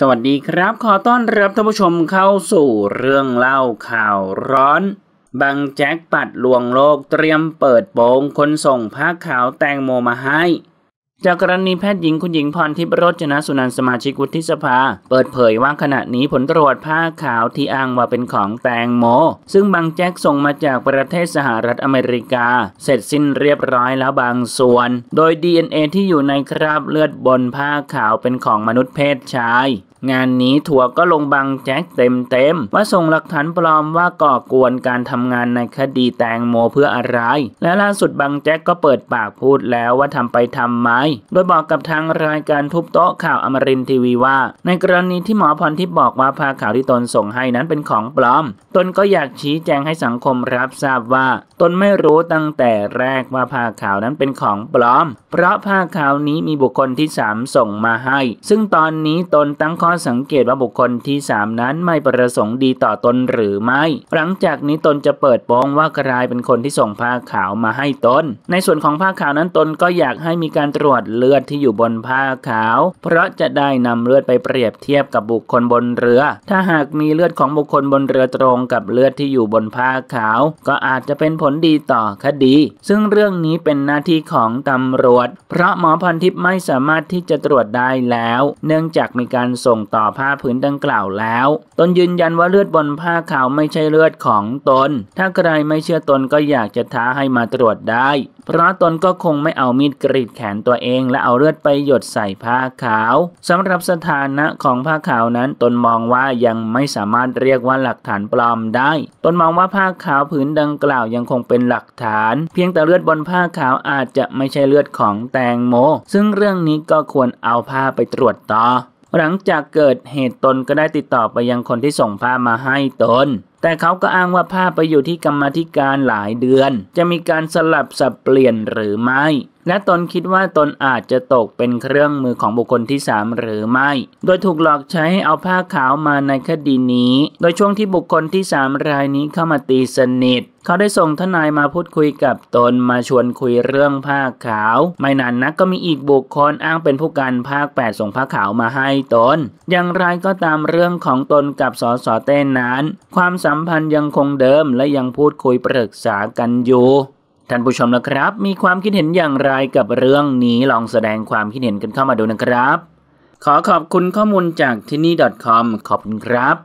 สวัสดีครับขอต้อนรับท่านผู้ชมเข้าสู่เรื่องเล่าข่าวร้อนบังแจ็คปัดลวงโลกเตรียมเปิดโปงคนส่งผ้าขาวแตงโมมาให้จากกรณีแพทย์หญิงคุณหญิงพรทิพย์โรจนสุนันท์สมาชิกวุฒิสภาเปิดเผยว่าขณะนี้ผลตรวจผ้าขาวที่อ้างว่าเป็นของแตงโมซึ่งบังแจ็คส่งมาจากประเทศสหรัฐอเมริกาเสร็จสิ้นเรียบร้อยแล้วบางส่วนโดย DNA ที่อยู่ในคราบเลือดบนผ้าขาวเป็นของมนุษย์เพศชายงานนี้ถั่วก็ลงบังแจ็คเต็มว่าส่งหลักฐานปลอมว่าก่อกวนการทำงานในคดีแตงโมเพื่ออะไรและล่าสุดบังแจ็คก็เปิดปากพูดแล้วว่าทำไปทำไมโดยบอกกับทางรายการทุบโต๊ะข่าวอมรินทร์ทีวีว่าในกรณีที่หมอพรทิพย์บอกว่าผ้าขาวที่ตนส่งให้นั้นเป็นของปลอมตนก็อยากชี้แจงให้สังคมรับทราบว่าตนไม่รู้ตั้งแต่แรกว่าผ้าขาวนั้นเป็นของปลอมเพราะผ้าขาวนี้มีบุคคลที่3ส่งมาให้ซึ่งตอนนี้ตนตั้งข้อสังเกตว่าบุคคลที่3นั้นไม่ประสงค์ดีต่อตนหรือไม่หลังจากนี้ตนจะเปิดโปงว่ากลายเป็นคนที่ส่งผ้าขาวมาให้ตนในส่วนของผ้าขาวนั้นตนก็อยากให้มีการตรวจเลือดที่อยู่บนผ้าขาวเพราะจะได้นำเลือดไปเปรียบเทียบกับบุคคลบนเรือถ้าหากมีเลือดของบุคคลบนเรือตรงกับเลือดที่อยู่บนผ้าขาวก็อาจจะเป็นผลดีต่อคดีซึ่งเรื่องนี้เป็นหน้าที่ของตำรวจเพราะหมอพรทิพย์ไม่สามารถที่จะตรวจได้แล้วเนื่องจากมีการส่งต่อผ้าผืนดังกล่าวแล้วตนยืนยันว่าเลือดบนผ้าขาวไม่ใช่เลือดของตนถ้าใครไม่เชื่อตนก็อยากจะท้าให้มาตรวจได้เพราะตนก็คงไม่เอามีดกรีดแขนตัวเองและเอาเลือดไปหยดใส่ผ้าขาวสำหรับสถานะของผ้าขาวนั้นตนมองว่ายังไม่สามารถเรียกว่าหลักฐานปลอมได้ตนมองว่าผ้าขาวผืนดังกล่าวยังคงเป็นหลักฐานเพียงแต่เลือดบนผ้าขาวอาจจะไม่ใช่เลือดของแตงโมซึ่งเรื่องนี้ก็ควรเอาผ้าไปตรวจต่อหลังจากเกิดเหตุตนก็ได้ติดต่อไปยังคนที่ส่งผ้ามาให้ตนแต่เขาก็อ้างว่าผ้าไปอยู่ที่กรรมาธิการหลายเดือนจะมีการสลับสับเปลี่ยนหรือไม่และตนคิดว่าตนอาจจะตกเป็นเครื่องมือของบุคคลที่3หรือไม่โดยถูกหลอกใช้ให้เอาผ้าขาวมาในคดีนี้โดยช่วงที่บุคคลที่3รายนี้เข้ามาตีสนิทเขาได้ส่งทนายมาพูดคุยกับตนมาชวนคุยเรื่องผ้าขาวไม่นานนักก็มีอีกบุคคลอ้างเป็นผู้การภาค8ส่งผ้าขาวมาให้ตนอย่างไรก็ตามเรื่องของตนกับสสเต้นนั้นความสัมพันธ์ยังคงเดิมและยังพูดคุยปรึกษากันอยู่ท่านผู้ชมนะครับมีความคิดเห็นอย่างไรกับเรื่องนี้ลองแสดงความคิดเห็นกันเข้ามาดูนะครับขอขอบคุณข้อมูลจากที่นี่.com ขอบคุณครับ